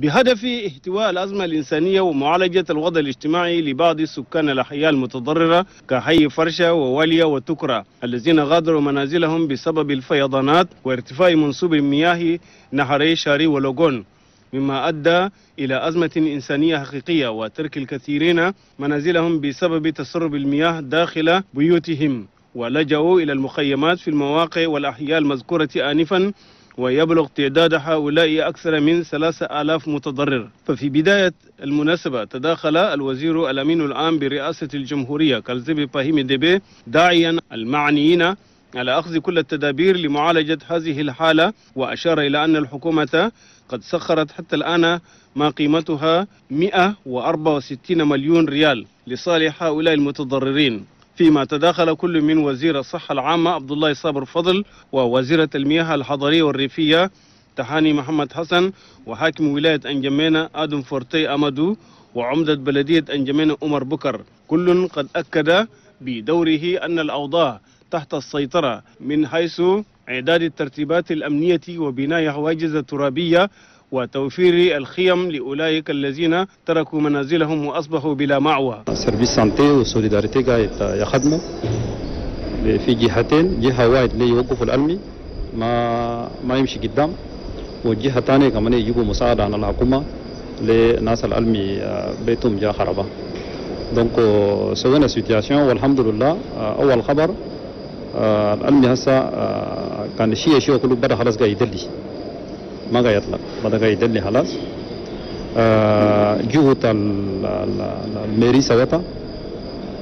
بهدف احتواء الأزمة الإنسانية ومعالجة الوضع الاجتماعي لبعض سكان الأحياء المتضررة كحي فرشة وولية وتكرة الذين غادروا منازلهم بسبب الفيضانات وارتفاع منسوب المياه نهري شاري ولوغون، مما أدى إلى أزمة إنسانية حقيقية وترك الكثيرين منازلهم بسبب تسرب المياه داخل بيوتهم ولجأوا إلى المخيمات في المواقع والأحياء المذكورة آنفا، ويبلغ تعداد هؤلاء أكثر من 3000 متضرر. ففي بداية المناسبة تداخل الوزير الأمين العام برئاسة الجمهورية كالزبير إبراهيم ديبي داعيا المعنيين على أخذ كل التدابير لمعالجة هذه الحالة، وأشار إلى أن الحكومة قد سخرت حتى الآن ما قيمتها 164 مليون ريال لصالح هؤلاء المتضررين، فيما تداخل كل من وزير الصحة العامة عبد الله صابر فضل ووزيرة المياه الحضرية والريفية تحاني محمد حسن وحاكم ولاية أنجمين آدم فورتي أمدو وعمدة بلدية أنجمين عمر بكر، كل قد أكد بدوره أن الأوضاع تحت السيطرة من حيث إعداد الترتيبات الأمنية وبناء حواجز ترابية وتوفير الخيم لأولئك الذين تركوا منازلهم وأصبحوا بلا مأوى. سيرفيس سانتي وسوليداريتي قاعد يخدموا في جهتين، جهة واحد اللي يوقفوا الألمي ما يمشي قدام، والجهة ثانية كمان يجيبوا مساعدة عن الحكومة لناس الألمي بيتهم جاء خربة. دونكو سوينا سيتياسيون، والحمد لله أول خبر الألمي هسه كان شيء كله برا خلاص قاعد يدلي ما قاعد يطلع، بدا قاعد يدلي خلاص. جهود الميري سوتها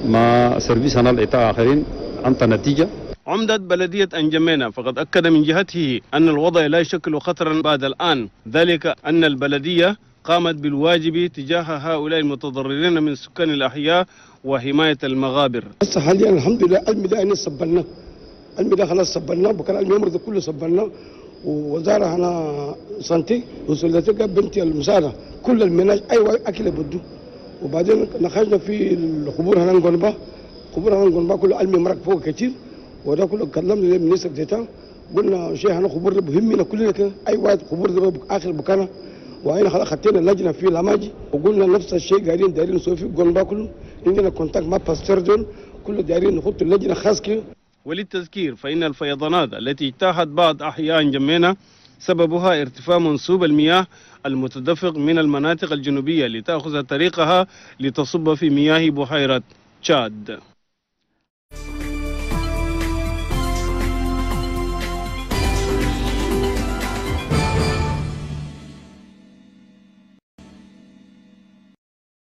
مع سيرفيس الإطاعة آخرين أنت نتيجة. عمدة بلدية أنجمينا فقد أكد من جهته أن الوضع لا يشكل خطرا بعد الآن، ذلك أن البلدية قامت بالواجب تجاه هؤلاء المتضررين من سكان الأحياء وحماية المغابر. هسه حاليا الحمد لله المدائن صبرنا، المدائن خلاص صبرنا، بكره اليوم ده كله صبرنا، ووزارة أنا سنتي وسلتك بنتي المساعدة كل المناج أيوة أكل بده. وبعدين نخرجنا في القبور هنا نقنبة، قبور هنا نقنبة كله ألمي مرق فوق كتير، وده كله كلمنا المنسك ديتان قلنا شيء هنا قبور بهمنا كلنا كده أيوة قبور ده آخر بكانا، وعين خطينا اللجنة في الأماجي وقلنا نفس الشيء قاعدين دايرين نسوي في قنبة كله عندنا كونتاك مع باستردون كله دايرين نحط اللجنة خاص كده. وللتذكير فإن الفيضانات التي اجتاحت بعض أحياء أنجمينا سببها ارتفاع منسوب المياه المتدفق من المناطق الجنوبية لتأخذ طريقها لتصب في مياه بحيرة تشاد.